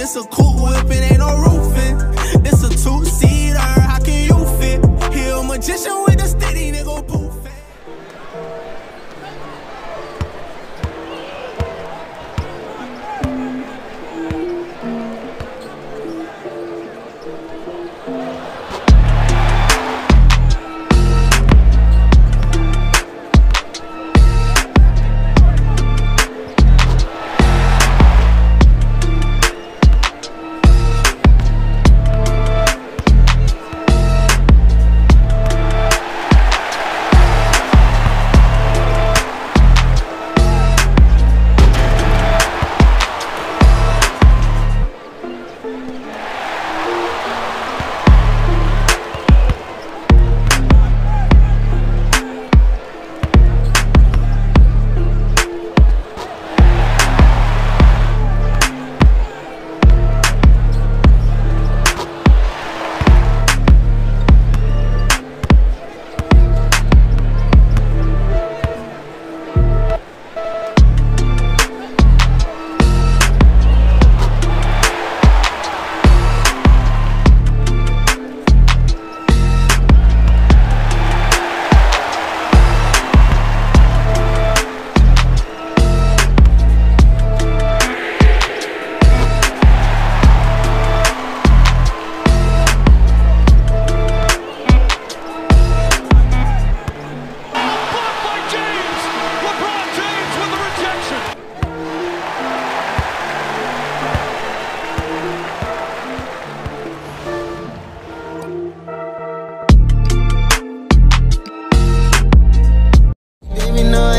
This a coupe whip, it ain't no roofing. This a two-seater, how can you fit? He a magician with the steady nigga poof.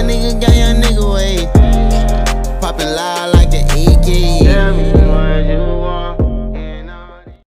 Nigga got your nigga way, poppin' loud like the EG.